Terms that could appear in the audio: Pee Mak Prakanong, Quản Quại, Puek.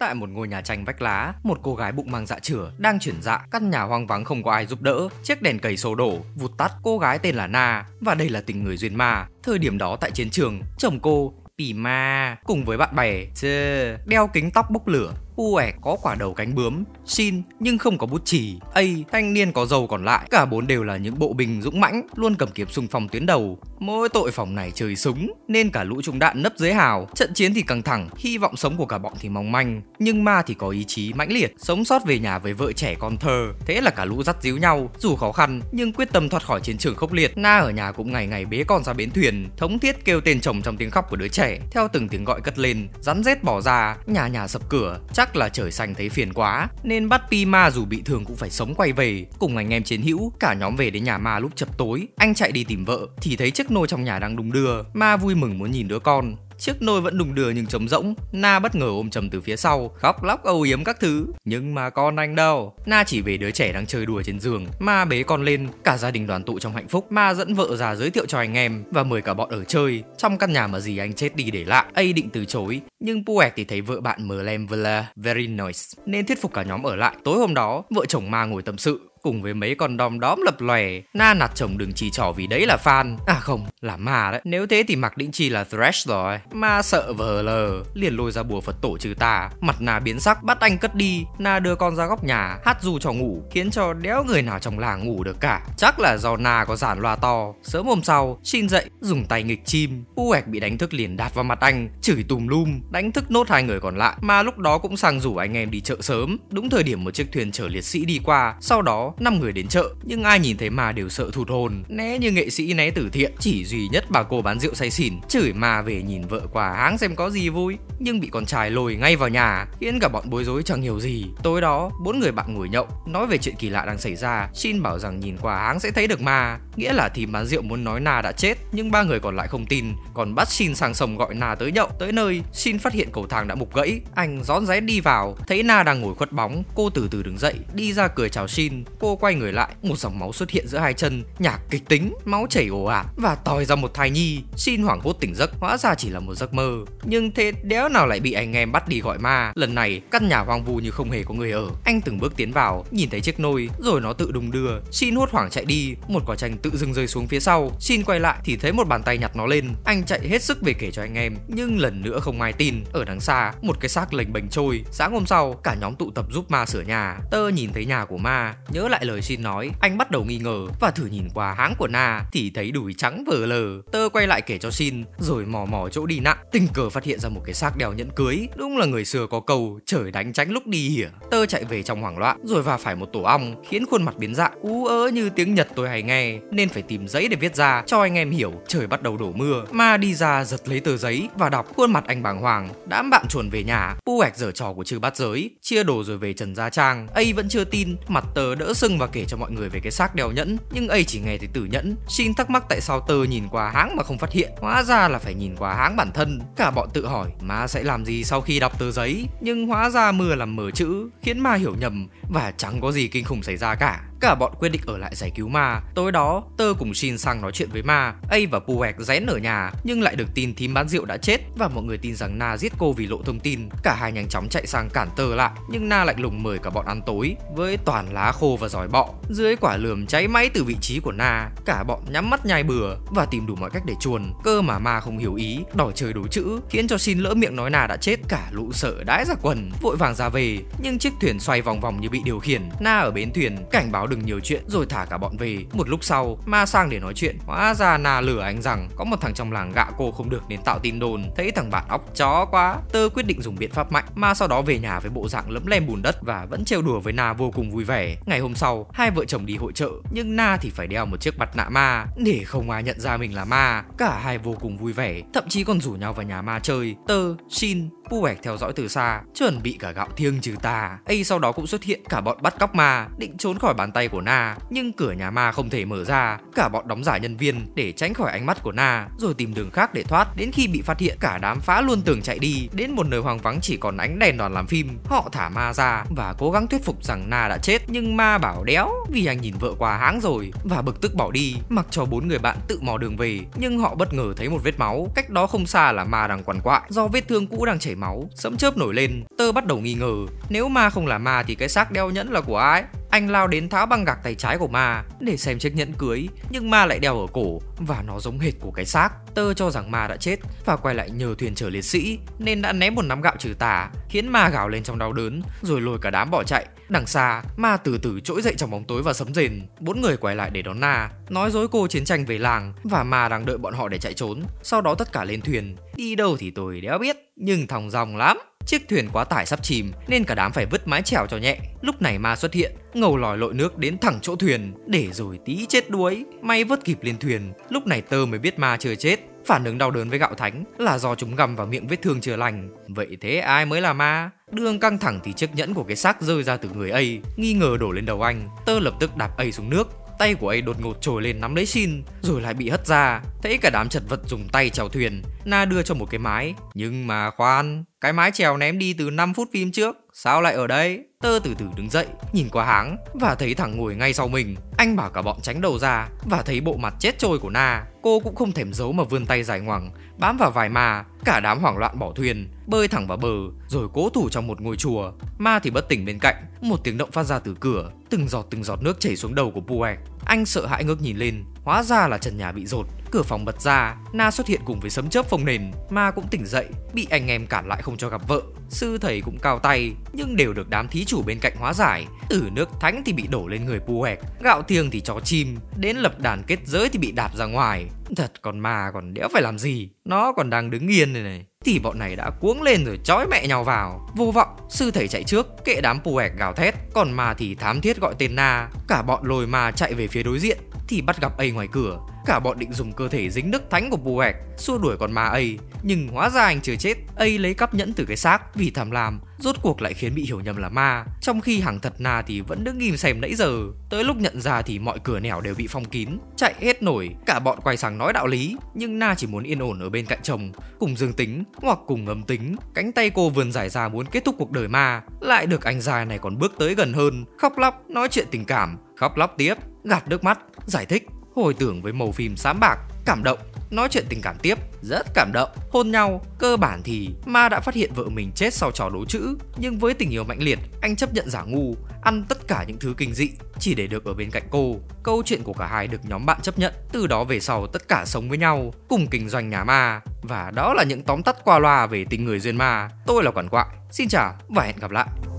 Tại một ngôi nhà tranh vách lá, một cô gái bụng mang dạ chửa đang chuyển dạ. Căn nhà hoang vắng không có ai giúp đỡ, chiếc đèn cầy sổ đổ vụt tắt. Cô gái tên là Na và đây là tình người duyên ma. Thời điểm đó tại chiến trường, chồng cô Pee Ma cùng với bạn bè Chê đeo kính tóc bốc lửa, Uẻ có quả đầu cánh bướm, Shin nhưng không có bút chì, A thanh niên có dầu còn lại. Cả bốn đều là những bộ binh dũng mãnh, luôn cầm kiếm xung phong tuyến đầu. Mỗi tội phòng này chơi súng nên cả lũ trúng đạn nấp dưới hào. Trận chiến thì căng thẳng, hy vọng sống của cả bọn thì mong manh, nhưng Ma thì có ý chí mãnh liệt, sống sót về nhà với vợ trẻ con thơ. Thế là cả lũ dắt díu nhau, dù khó khăn nhưng quyết tâm thoát khỏi chiến trường khốc liệt. Na ở nhà cũng ngày ngày bế con ra bến thuyền, thống thiết kêu tên chồng trong tiếng khóc của đứa trẻ. Theo từng tiếng gọi cất lên, rắn rết bỏ ra, nhà nhà sập cửa. Chắc là trời xanh thấy phiền quá nên bắt Pee Ma dù bị thương cũng phải sống quay về. Cùng anh em chiến hữu, cả nhóm về đến nhà Ma lúc chập tối. Anh chạy đi tìm vợ thì thấy chiếc nôi trong nhà đang đung đưa. Ma vui mừng muốn nhìn đứa con. Chiếc nôi vẫn đùng đưa nhưng trống rỗng. Na bất ngờ ôm chầm từ phía sau, khóc lóc âu yếm các thứ. Nhưng mà con anh đâu? Na chỉ về đứa trẻ đang chơi đùa trên giường. Ma bế con lên, cả gia đình đoàn tụ trong hạnh phúc. Ma dẫn vợ ra giới thiệu cho anh em và mời cả bọn ở chơi trong căn nhà mà dì anh chết đi để lại. A định từ chối nhưng Puek thì thấy vợ bạn Merlem Vela very nice nên thuyết phục cả nhóm ở lại. Tối hôm đó, vợ chồng Ma ngồi tâm sự cùng với mấy con đom đóm lập lòe. Na nạt chồng đừng chỉ trỏ vì đấy là fan. À không, là Ma đấy. Nếu thế thì mặc định chi là Thresh rồi. Ma sợ vờ lờ, liền lôi ra bùa Phật tổ trừ tà. Mặt Na biến sắc, bắt anh cất đi. Na đưa con ra góc nhà, hát ru cho ngủ, khiến cho đéo người nào trong làng ngủ được cả. Chắc là do Na có giản loa to. Sớm hôm sau, Shin dậy, dùng tay nghịch chim. Puek bị đánh thức liền đạp vào mặt anh, chửi tùm lum, đánh thức nốt hai người còn lại. Ma lúc đó cũng sang rủ anh em đi chợ sớm. Đúng thời điểm một chiếc thuyền chở liệt sĩ đi qua. Sau đó 5 người đến chợ, nhưng ai nhìn thấy Ma đều sợ thụt hồn. Né như nghệ sĩ né từ thiện, chỉ duy nhất bà cô bán rượu say xỉn chửi Ma về nhìn vợ quả háng xem có gì vui, nhưng bị con trai lôi ngay vào nhà, khiến cả bọn bối rối chẳng hiểu gì. Tối đó, 4 người bạn ngồi nhậu, nói về chuyện kỳ lạ đang xảy ra. Shin bảo rằng nhìn quả háng sẽ thấy được Ma, nghĩa là thì bán rượu muốn nói Na đã chết, nhưng 3 người còn lại không tin, còn bắt Shin sang sông gọi Na tới nhậu. Tới nơi, Shin phát hiện cầu thang đã mục gãy, anh rón rén đi vào, thấy Na đang ngồi khuất bóng, cô từ từ đứng dậy, đi ra cười chào Shin. Cô quay người lại, một dòng máu xuất hiện giữa hai chân, nhạc kịch tính, máu chảy ồ ạt và tòi ra một thai nhi. Shin hoảng hốt tỉnh giấc, hóa ra chỉ là một giấc mơ. Nhưng thế đéo nào lại bị anh em bắt đi gọi Ma. Lần này căn nhà hoang vu như không hề có người ở. Anh từng bước tiến vào, nhìn thấy chiếc nôi rồi nó tự đung đưa. Shin hốt hoảng chạy đi, một quả chanh tự dưng rơi xuống phía sau. Shin quay lại thì thấy một bàn tay nhặt nó lên. Anh chạy hết sức về kể cho anh em, nhưng lần nữa không ai tin. Ở đằng xa, một cái xác lềnh bềnh trôi. Sáng hôm sau, cả nhóm tụ tập giúp Ma sửa nhà. Tơ nhìn thấy nhà của Ma, nhớ lại lời Shin nói, anh bắt đầu nghi ngờ và thử nhìn qua háng của Na thì thấy đùi trắng vờ lờ. Tơ quay lại kể cho Shin rồi mò mò chỗ đi nặng, tình cờ phát hiện ra một cái xác đeo nhẫn cưới. Đúng là người xưa có câu trời đánh tránh lúc đi hỉa. Tơ chạy về trong hoảng loạn rồi va phải một tổ ong khiến khuôn mặt biến dạng, ú ớ như tiếng Nhật tôi hay nghe nên phải tìm giấy để viết ra cho anh em hiểu. Trời bắt đầu đổ mưa, Ma đi ra giật lấy tờ giấy và đọc, khuôn mặt anh bàng hoàng. Đám bạn chuồn về nhà, Puek giở trò của trừ bát giới, chia đồ rồi về trần gia trang. A vẫn chưa tin, mặt Tơ đỡ sưng và kể cho mọi người về cái xác đeo nhẫn, nhưng A chỉ nghe thấy tử nhẫn. Shin thắc mắc tại sao Tơ nhìn qua háng mà không phát hiện, hóa ra là phải nhìn qua háng bản thân. Cả bọn tự hỏi Ma sẽ làm gì sau khi đọc tờ giấy, nhưng hóa ra mưa làm mờ chữ khiến Ma hiểu nhầm và chẳng có gì kinh khủng xảy ra cả. Cả bọn quyết định ở lại giải cứu Ma. Tối đó, Tơ cùng Shin sang nói chuyện với Ma. A và Puek rén ở nhà nhưng lại được tin thím bán rượu đã chết và mọi người tin rằng Na giết cô vì lộ thông tin. Cả hai nhanh chóng chạy sang cản Tơ lại, nhưng Na lạnh lùng mời cả bọn ăn tối với toàn lá khô và giỏi bọ. Dưới quả lườm cháy máy từ vị trí của Na, cả bọn nhắm mắt nhai bừa và tìm đủ mọi cách để chuồn. Cơ mà Ma không hiểu ý, đòi chơi đố chữ khiến cho Shin lỡ miệng nói Na đã chết. Cả lũ sợ đái ra quần, vội vàng ra về, nhưng chiếc thuyền xoay vòng vòng như bị điều khiển. Na ở bến thuyền cảnh báo đừng nhiều chuyện rồi thả cả bọn về. Một lúc sau, Ma sang để nói chuyện, hóa ra Na lừa anh rằng có một thằng trong làng gạ cô không được nên tạo tin đồn. Thấy thằng bạn óc chó quá, Tơ quyết định dùng biện pháp mạnh. Ma sau đó về nhà với bộ dạng lấm lem bùn đất và vẫn trêu đùa với Na vô cùng vui vẻ. Ngày hôm sau, hai vợ chồng đi hội chợ nhưng Na thì phải đeo một chiếc mặt nạ ma để không ai nhận ra mình là Ma. Cả hai vô cùng vui vẻ, thậm chí còn rủ nhau vào nhà Ma chơi. Tơ, Shin, Puek theo dõi từ xa, chuẩn bị cả gạo thiêng trừ tà. A sau đó cũng xuất hiện, cả bọn bắt cóc Ma, định trốn khỏi bàn tay của Na, nhưng cửa nhà Ma không thể mở ra. Cả bọn đóng giả nhân viên để tránh khỏi ánh mắt của Na rồi tìm đường khác để thoát. Đến khi bị phát hiện, cả đám phá luôn tường chạy đi. Đến một nơi hoang vắng chỉ còn ánh đèn đoàn làm phim, họ thả Ma ra và cố gắng thuyết phục rằng Na đã chết, nhưng Ma bảo đéo vì anh nhìn vợ qua háng rồi và bực tức bỏ đi, mặc cho 4 người bạn tự mò đường về. Nhưng họ bất ngờ thấy một vết máu cách đó không xa là Ma đang quằn quại do vết thương cũ đang chảy máu, sẫm chớp nổi lên. Tơ bắt đầu nghi ngờ, nếu ma không là ma thì cái xác đeo nhẫn là của ai? Anh lao đến tháo băng gạc tay trái của ma để xem chiếc nhẫn cưới, nhưng ma lại đeo ở cổ và nó giống hệt của cái xác. Tơ cho rằng ma đã chết và quay lại nhờ thuyền chở liệt sĩ nên đã ném một nắm gạo trừ tà, khiến ma gào lên trong đau đớn rồi lôi cả đám bỏ chạy. Đằng xa, ma từ từ trỗi dậy trong bóng tối và sấm rền. Bốn người quay lại để đón Na, nói dối cô chiến tranh về làng và ma đang đợi bọn họ để chạy trốn. Sau đó tất cả lên thuyền, đi đâu thì tôi đéo biết, nhưng thòng dòng lắm. Chiếc thuyền quá tải sắp chìm nên cả đám phải vứt mái chèo cho nhẹ. Lúc này ma xuất hiện, ngầu lòi lội nước đến thẳng chỗ thuyền để rồi tí chết đuối. May vớt kịp lên thuyền. Lúc này Tơ mới biết ma chưa chết. Phản ứng đau đớn với gạo thánh là do chúng găm vào miệng vết thương chưa lành. Vậy thế ai mới là ma? Đương căng thẳng thì chiếc nhẫn của cái xác rơi ra từ người ấy, nghi ngờ đổ lên đầu anh. Tơ lập tức đạp ấy xuống nước. Tay của ấy đột ngột trồi lên nắm lấy Shin rồi lại bị hất ra. Thấy cả đám chật vật dùng tay chèo thuyền, Na đưa cho một cái mái. Nhưng mà khoan, cái mái chèo ném đi từ 5 phút phim trước, sao lại ở đây? Tơ từ từ đứng dậy, nhìn qua háng và thấy thằng ngồi ngay sau mình. Anh bảo cả bọn tránh đầu ra và thấy bộ mặt chết trôi của Na. Cô cũng không thèm giấu mà vươn tay dài ngoằng bám vào vài ma. Cả đám hoảng loạn bỏ thuyền, bơi thẳng vào bờ rồi cố thủ trong một ngôi chùa. Ma thì bất tỉnh bên cạnh. Một tiếng động phát ra từ cửa, từng giọt nước chảy xuống đầu của Puek. Anh sợ hãi ngước nhìn lên, hóa ra là trần nhà bị dột. Cửa phòng bật ra, Na xuất hiện cùng với sấm chớp phồng nền. Ma cũng tỉnh dậy, bị anh em cản lại không cho gặp vợ. Sư thầy cũng cao tay, nhưng đều được đám thí chủ bên cạnh hóa giải. Từ nước thánh thì bị đổ lên người Puek, gạo thiêng thì chó chim, đến lập đàn kết giới thì bị đạp ra ngoài. Thật, còn ma còn đéo phải làm gì, nó còn đang đứng yên này. Thì bọn này đã cuống lên rồi chói mẹ nhau vào. Vô vọng, sư thầy chạy trước, kệ đám Puek gào thét. Còn ma thì thám thiết gọi tên Na. Cả bọn lôi ma chạy về phía đối diện thì bắt gặp ấy ngoài cửa. Cả bọn định dùng cơ thể dính nước thánh của Puek xua đuổi con ma ấy, nhưng hóa ra anh chưa chết. Ấy lấy cắp nhẫn từ cái xác vì tham lam, rốt cuộc lại khiến bị hiểu nhầm là ma, trong khi hàng thật Na thì vẫn đứng ghim xem nãy giờ. Tới lúc nhận ra thì mọi cửa nẻo đều bị phong kín, chạy hết nổi. Cả bọn quay sang nói đạo lý, nhưng Na chỉ muốn yên ổn ở bên cạnh chồng, cùng dương tính hoặc cùng âm tính. Cánh tay cô vươn dài ra muốn kết thúc cuộc đời ma, lại được anh già này còn bước tới gần hơn, khóc lóc nói chuyện tình cảm, khóc lóc tiếp, gạt nước mắt, giải thích, hồi tưởng với màu phim xám bạc, cảm động, nói chuyện tình cảm tiếp, rất cảm động, hôn nhau. Cơ bản thì ma đã phát hiện vợ mình chết sau trò đố chữ, nhưng với tình yêu mãnh liệt, anh chấp nhận giả ngu, ăn tất cả những thứ kinh dị chỉ để được ở bên cạnh cô. Câu chuyện của cả hai được nhóm bạn chấp nhận. Từ đó về sau tất cả sống với nhau, cùng kinh doanh nhà ma. Và đó là những tóm tắt qua loa về tình người duyên ma. Tôi là Quản Quại, xin chào và hẹn gặp lại.